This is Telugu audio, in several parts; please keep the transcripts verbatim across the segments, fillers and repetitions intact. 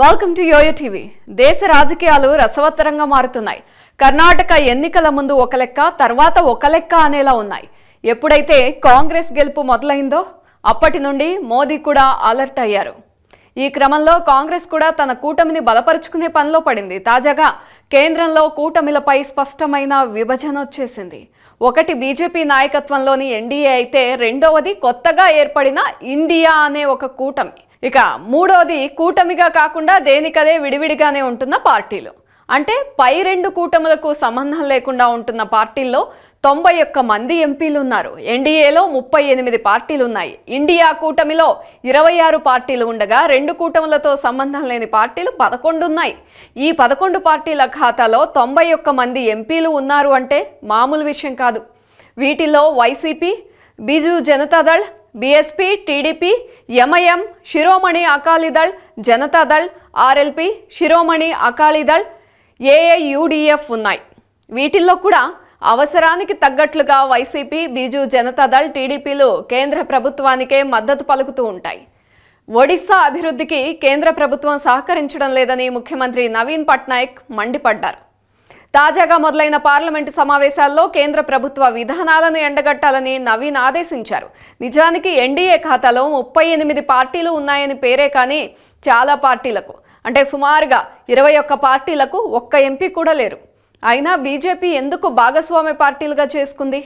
Welcome to yo-yo TV. దేశ రాజకీయాలు రసవత్తరంగా మారుతున్నాయి. కర్ణాటక ఎన్నికల ముందు ఒక లెక్క, తర్వాత ఒక లెక్క అనేలా ఉన్నాయి. ఎప్పుడైతే కాంగ్రెస్ గెలుపు మొదలైందో అప్పటి నుండి మోదీ కూడా అలర్ట్ అయ్యారు. ఈ క్రమంలో కాంగ్రెస్ కూడా తన కూటమిని బలపరుచుకునే పనిలో పడింది. తాజాగా కేంద్రంలో కూటమిలపై స్పష్టమైన విభజన వచ్చేసింది. ఒకటి బీజేపీ నాయకత్వంలోని ఎన్డీఏ అయితే, రెండవది కొత్తగా ఏర్పడిన ఇండియా అనే ఒక కూటమి. ఇక మూడోది కూటమిగా కాకుండా దేనికదే విడివిడిగానే ఉంటున్న పార్టీలు. అంటే పై రెండు కూటములకు సంబంధం లేకుండా ఉంటున్న పార్టీల్లో తొంభై ఒక్క మంది ఎంపీలు ఉన్నారు. ఎన్డీఏలో ముప్పై ఎనిమిది పార్టీలు ఉన్నాయి. ఇండియా కూటమిలో ఇరవై ఆరు పార్టీలు ఉండగా రెండు కూటములతో సంబంధం లేని పార్టీలు పదకొండు ఉన్నాయి. ఈ పదకొండు పార్టీల ఖాతాలో తొంభై ఒక్క మంది ఎంపీలు ఉన్నారు అంటే మామూలు విషయం కాదు. వీటిలో YCP, Biju Janata Dal, BSP, TDP, MIM, Shiromani Akali Dal, Janata Dal, RLP, Shiromani Akali Dal, ఏఏయుడిఎఫ్ ఉన్నాయి. వీటిల్లో కూడా అవసరానికి తగ్గట్లుగా వైసీపీ, బీజు జనతా దళ్, టీడీపీలు కేంద్ర ప్రభుత్వానికే మద్దతు పలుకుతూ ఉంటాయి. ఒడిశా అభివృద్ధికి కేంద్ర ప్రభుత్వం సహకరించడం లేదని ముఖ్యమంత్రి నవీన్ పట్నాయక్ మండిపడ్డారు. తాజాగా మొదలైన పార్లమెంటు సమావేశాల్లో కేంద్ర ప్రభుత్వ విధానాలను ఎండగట్టాలని నవీన్ ఆదేశించారు. నిజానికి ఎన్డీఏ ఖాతాలో ముప్పై ఎనిమిది పార్టీలు ఉన్నాయని పేరే, కానీ చాలా పార్టీలకు అంటే సుమారుగా ఇరవై ఒక్క పార్టీలకు ఒక్క ఎంపీ కూడా లేరు. అయినా బీజేపీ ఎందుకు భాగస్వామ్య పార్టీలుగా చేసుకుంది?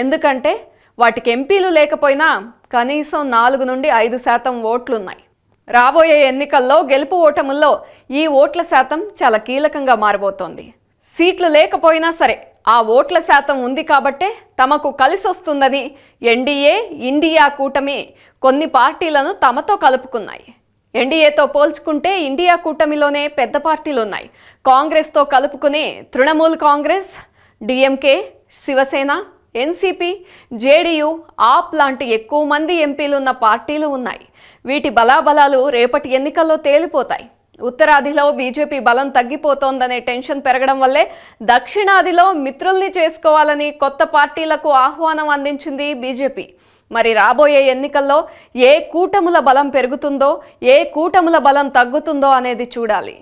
ఎందుకంటే వాటికి ఎంపీలు లేకపోయినా కనీసం నాలుగు నుండి ఐదు శాతం ఓట్లున్నాయి. రాబోయే ఎన్నికల్లో గెలుపు ఓటముల్లో ఈ ఓట్ల శాతం చాలా కీలకంగా మారబోతోంది. సీట్లు లేకపోయినా సరే ఆ ఓట్ల శాతం ఉంది కాబట్టే తమకు కలిసి వస్తుందని ఎన్డీఏ, ఇండియా కూటమి కొన్ని పార్టీలను తమతో కలుపుకున్నాయి. ఎన్డీఏతో పోల్చుకుంటే ఇండియా కూటమిలోనే పెద్ద పార్టీలు ఉన్నాయి. కాంగ్రెస్తో కలుపుకుని Trinamool Congress, DMK, Shiv Sena, NCP, JDU, AAP లాంటి ఎక్కువ మంది ఎంపీలున్న పార్టీలు ఉన్నాయి. వీటి బలాబలాలు రేపటి ఎన్నికల్లో తేలిపోతాయి. ఉత్తరాదిలో బీజేపీ బలం తగ్గిపోతోందనే టెన్షన్ పెరగడం వల్లే దక్షిణాదిలో మిత్రుల్ని చేసుకోవాలని కొత్త పార్టీలకు ఆహ్వానం అందించింది బీజేపీ. మరి రాబోయే ఎన్నికల్లో ఏ కూటముల బలం పెరుగుతుందో, ఏ కూటముల బలం తగ్గుతుందో అనేది చూడాలి.